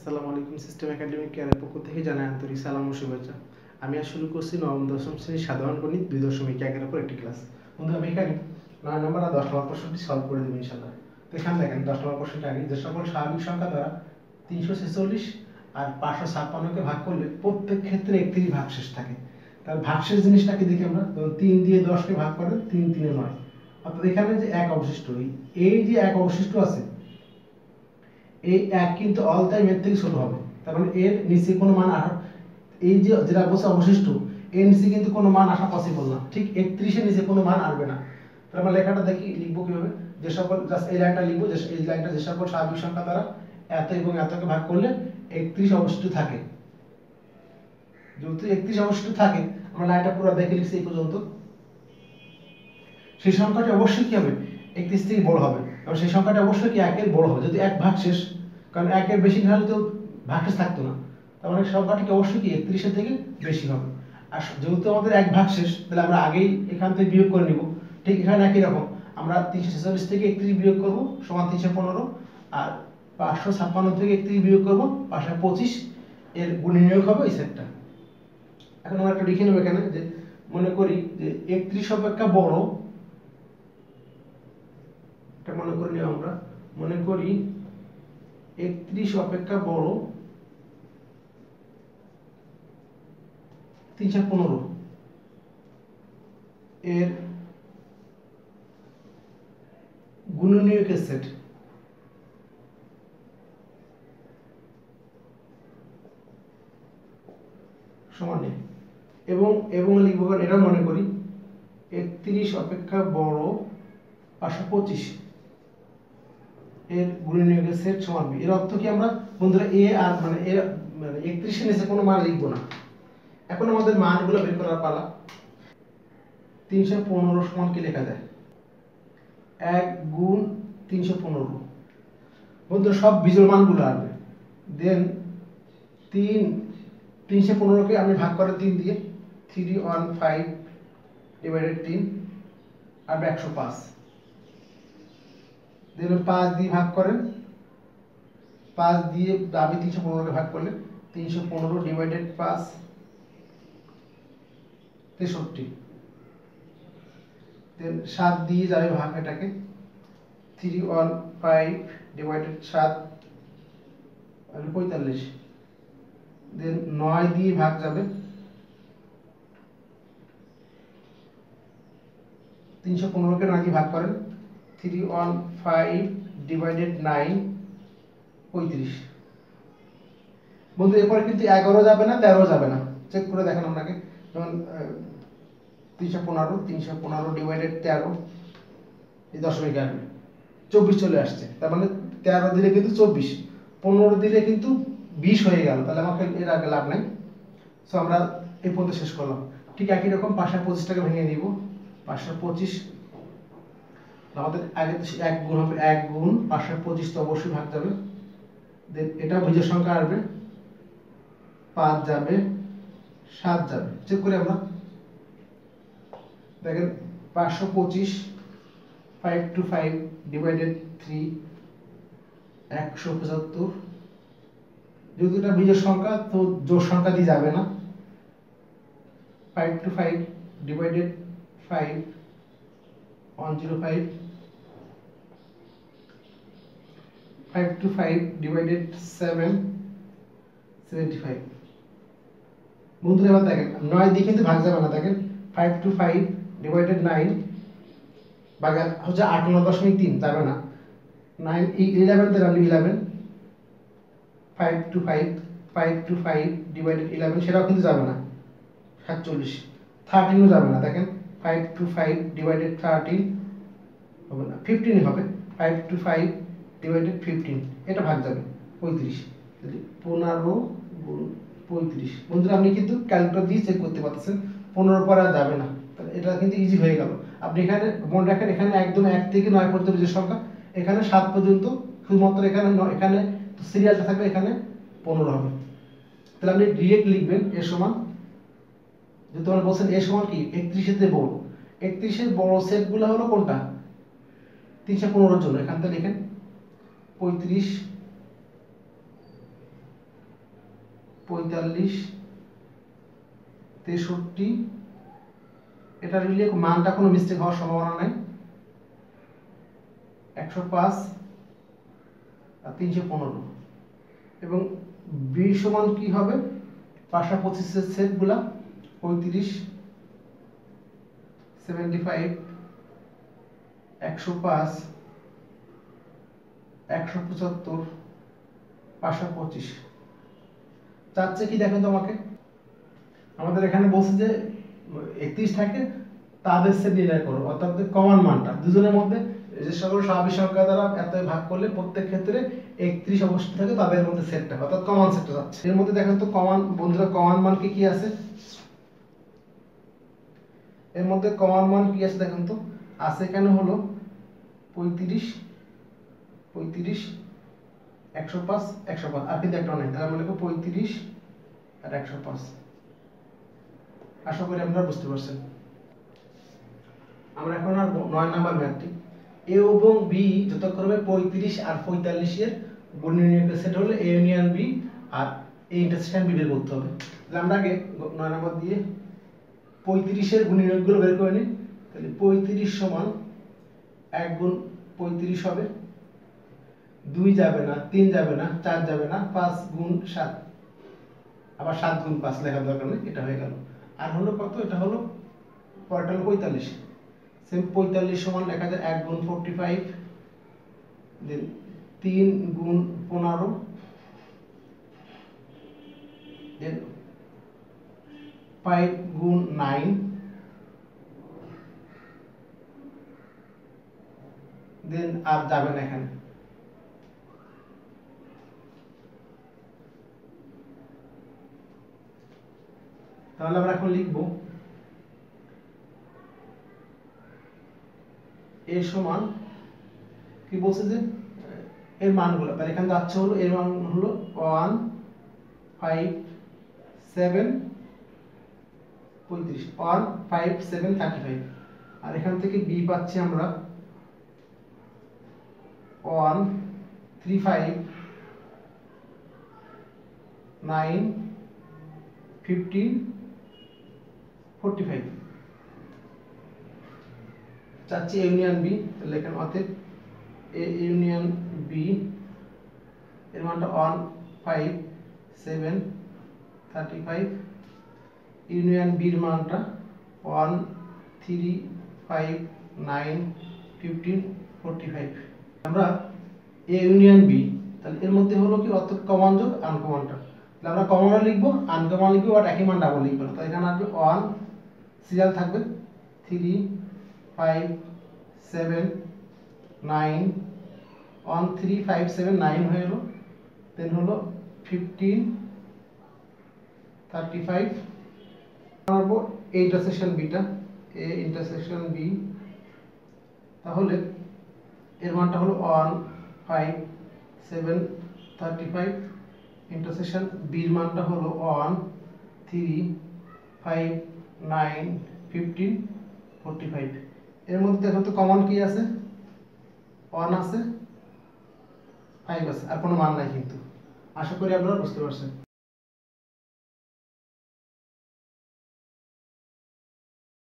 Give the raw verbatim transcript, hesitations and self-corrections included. আসসালামু আলাইকুম system academy কেয়ারের পক্ষ থেকে জানাই আন্তরিক সালাম ও শুভেচ্ছা। আমি আজ শুরু করছি নবম দশম শ্রেণীর সাধারণ গণিত দুই দশমিক একের উপর একটি ক্লাস। বন্ধু আমি এখানে নয় নম্বর আর দশ নম্বর প্রশ্নটি সলভ করে দেবো ইনশাল্লাহ। তো এখানে দেখেন দশ নম্বর প্রশ্নটি আগে যে সকল স্বাভাবিক সংখ্যা দ্বারা তিনশো ছেচল্লিশ আর পাঁচশো ছাপ্পান্নকে ভাগ করলে প্রত্যেক ক্ষেত্রে একটি ভাগশেষ থাকে, তার ভাগশেষ জিনিসটাকে দেখি আমরা। ধরুন তিন দিয়ে দশকে ভাগ করে তিন তিনে নয়, অর্থাৎ এখানে যে এক অবশিষ্ট, এই যে এক অবশিষ্ট আছে এই এক কিন্তু অল টাইম এর থেকে ছোট হবে, তার মানে এর নিচে কোনো মান আসা, এই যে যেটা বলছে অবশিষ্ট এর নিচে কিন্তু কোনো মান আসা পসিবল না, ঠিক একত্রিশের নিচে কোনো মান আসবে না। তাহলে আমরা লেখাটা দেখি লিখবো কীভাবে, যে সকল জাস্ট এই লাইনটা লিখবো, যে এই লাইনটা যে সকল স্বাভাবিক সংখ্যা দ্বারা এত এবং এতকে ভাগ করলে একত্রিশ অবশিষ্ট থাকে, যেহেতু একত্রিশ অবশিষ্ট থাকে আমরা লাইনটা পুরো দেখে লিখছি এই পর্যন্ত, সেই সংখ্যাটা অবশ্যই কী হবে একত্রিশ থেকে বড় হবে, কারণ সেই সংখ্যাটা অবশ্যই কি একের বড় হবে, যদি এক ভাগ শেষ, কারণ একের বেশি না হলে তো ভাগ শেষ থাকতো না, তার মানে সংখ্যাটিকে অবশ্যই কি একত্রিশের থেকে বেশি হবে। আর যেহেতু আমাদের এক ভাগ শেষ, তাহলে আমরা আগেই এখান থেকে বিয়োগ করে নিব, ঠিক এখানে একই রকম আমরা তিনশো ছেচল্লিশ থেকে একত্রিশ বিয়োগ করবো সমান তিনশো পনেরো, আর পাঁচশো ছাপ্পান্ন থেকে একত্রিশ বিয়োগ করবো পাঁচশো পঁচিশ, এর গুণনীয়ক হবে এই সেটটা। এখন আমরা একটা লিখে নেব এখানে, যে মনে করি যে একত্রিশ অপেক্ষা বড়, মনে করি আমরা মনে করি একত্রিশ অপেক্ষা বড় তিনশো পনেরো, এর গুণনীয়কের সেট, সমানে এবং এবং লিখব এটা মনে করি একত্রিশ অপেক্ষা বড় পাঁচশো পঁচিশ, এর গুণনীয়কের সেট সমান বি। এর অর্থ কি আমরা বন্ধুরা এ আর মানে এর মানে একত্রিশের নিচে কোনো মান লিখবো না। এখন আমাদের মানগুলো বের করার পালা, তিনশো পনেরো সমান কি লেখা যায়, এক গুণ তিনশো পনেরো, বন্ধুরা সব বিজোড় মানগুলো আসবে। দেন তিন তিনশো পনেরোকে আমি ভাগ করে তিন দিয়ে, থ্রি ওয়ান ফাইভ ডিভাইডেড তিন আসবে একশো পাঁচ, পাঁচ দিয়ে ভাগ করেন, পাঁচ দিয়ে আমি তিনশো পনেরোকে ভাগ করলে তিনশো পনেরো ডিভাইডেড পাঁচ তেষট্টি, সাত দিয়ে যাবে ভাগ এটাকে, থ্রি ওয়ান ফাইভ ডিভাইডেড সাত পঁয়তাল্লিশ, দেন নয় দিয়ে ভাগ যাবে তিনশো পনেরোকে নয় দিয়ে ভাগ করেন, three one five divided nine পঁয়ত্রিশ। বন্ধু এরপরে কিন্তু এগারো যাবে না, তেরো যাবে না, চেক করে দেখেন আপনাকে, যেমন তিনশো পনেরো তিনশো পনেরো ডিভাইডেড তেরো এই দশমিক আসবে, চব্বিশ চলে আসছে, তার মানে তেরো দিলে কিন্তু চব্বিশ, পনেরো দিলে কিন্তু বিশ হয়ে গেল, তাহলে আমাকে এর আগে লাভ নাই। সো আমরা এই পর্যন্ত শেষ করলাম। ঠিক একই রকম পাঁচশো পঁচিশটাকে ভেঙে নিব, পাঁচশো পঁচিশ আমাদের আগে এক গুণ হবে, এক গুণ পাঁচশো পঁচিশ তো অবশ্যই ভাগ যাবে, দেন এটা বিজোড় সংখ্যা আসবে, পাঁচ যাবে সাত যাবে, চেক করি আমরা দেখেন, পাঁচশো পঁচিশ five two five divided three একশো পঁচাত্তর, যেহেতু এটা বিজোড় সংখ্যা তো জোড় সংখ্যা দিয়ে যাবে না, five two five divided five one zero five, five two five divided seven seventy five. বন্ধুরা এবার দেখেন নয় দিয়ে কিন্তু ভাগ যাবে না, দেখেন five two five divided nine ভাগ হচ্ছে আটান্ন দশমিক তিন যাবে না, নাইন ইলেভেন তো আপনি eleven, five two five five two five divided eleven সেটাও কিন্তু যাবে না, সাতচল্লিশ, থার্টিনও যাবে না, দেখেন five two five divided thirteen হবে না, ফিফটিনই হবে, five two five divided fifteen এটা ভাগ যাবে পঁয়ত্রিশ, পনেরো গুণ পঁয়ত্রিশ। বন্ধুরা আপনি কিন্তু ক্যালকুলেটর দিয়ে চেক করতে পারতেছেন, পনেরো পরে আর যাবে না, তাহলে এটা কিন্তু ইজি হয়ে গেল। আপনি এখানে মনে রাখেন এখানে একদম এক থেকে নয় পর্যন্ত যে সংখ্যা, এখানে সাত পর্যন্ত শুধুমাত্র, এখানে নয় এখানে সিরিয়ালটা থাকবে, এখানে পনেরো হবে, তাহলে আপনি ডিরেক্ট লিখবেন এর সমান, যদি তোমরা বলছেন এর সমান কি একত্রিশেতে বড়, একত্রিশের বড় সেটগুলো হলো কোনটা, তিনশো পনেরোর জন্য এখানটা লিখেন পঁয়ত্রিশ पैंतालिस तेषट्टी एटार रिले मानटा कोनो मिस्टेक हওয়ার सम्भावना नहीं। एकशो पाँच तीन सौ पंद्रह बी समान कि हबे पाँचशो पचिस सेटगुला पैंतीस सेवेंटी फाइव एकशो पाँच एकशो पचहत्तर पाँचशो पचिस चाচ্ছে কি দেখেন তো আমাকে আমাদের এখানে বলছে যে একত্রিশ থাকে তাদের সেট নির্ণয় করো অর্থাৎ কমন মানটা দুজনের মধ্যে যে সকল স্বাভাবিক সংখ্যা দ্বারা এত ভাগ করলে প্রত্যেক ক্ষেত্রে একত্রিশ অবশ্যই থাকে তাদের মধ্যে সেটটা অর্থাৎ কমন সেটটা যাচ্ছে। এর মধ্যে দেখেন তো কমন বন্ধুরা কমন মান কি কি আছে এর মধ্যে কমন মান কি আছে দেখেন তো আছে কেন হলো পঁয়ত্রিশ পঁয়ত্রিশ একশো পাঁচ একশো পাঁচ আর কিন্তু একটা নাই তার মানে পঁয়ত্রিশ আর একশো পাঁচ। আশা করি আপনারা বুঝতে পারছেন। আমরা এখন আর নয় নাম্বার ম্যাথটি এ এবং বি যথাক্রমে পঁয়ত্রিশ আর পঁয়তাল্লিশ এর গুণ নির্ণয় সেট হলে এ ইউনিয়ন বি আর এ ইন্টারসেকশন বি বের করতে হবে। তাহলে আমরা আগে নয় নাম্বার দিয়ে পঁয়ত্রিশ এর গুণ নির্ণয়গুলো বের করে নিই। তাহলে পঁয়ত্রিশ সমান এক গুণ পঁয়ত্রিশ হবে দুই যাবে না তিন যাবে না চার যাবে না পাঁচ গুণ সাত আবার সাত গুণ পাঁচ লেখার দরকার নেই এটা হয়ে গেল। আর হলো কত এটা হলো পর্টাল পঁয়তাল্লিশ সেম পঁয়তাল্লিশ সমান লেখা যায় এক গুণ ফোরটি ফাইভ দেন তিন গুণ পনেরো দেন ফাইভ গুণ নাইন দেন আর যাবে না এখানে তাহলে আমরা এখন লিখব a সমান কি বলছে যে এর মানগুলো তাহলে এখানে যাচ্ছে হলো এর মান হলো ওয়ান ফাইভ সেভেন পঁয়ত্রিশ one five seven thirty five আর এখান থেকে b পাচ্ছি আমরা one three five nine fifteen forty five चाची यूनियन बी लेकिन अतएव ए यूनियन बी एर मान one five seven thirty five union B मान one three five nine fifteen forty five हमरा ए यूनियन बी তাহলে এর মধ্যে হলো কি অত কমন যোগ আনকমনটা তাহলে আমরা কমনও লিখব আনকমন লিখব আর একই মান ডাবল লিখব তাহলে এখানে আসবে ওয়ান সিরিয়াল থাকবে three five seven nine one three five seven nine হয়ে গেল দেন হলো ফিফটিন থার্টি ফাইভ করবো A intersection beta A intersection B তাহলে এর মানটা হলো one five seven thirty five intersection বির মানটা হলো one three five nine fifteen forty five এর মধ্যে দেখো তো কমন কি আছে ওয়ান আছে ফাইভ আছে আর কোনো মান নাই কিন্তু আশা করি আপনারা বুঝতে পারছেন।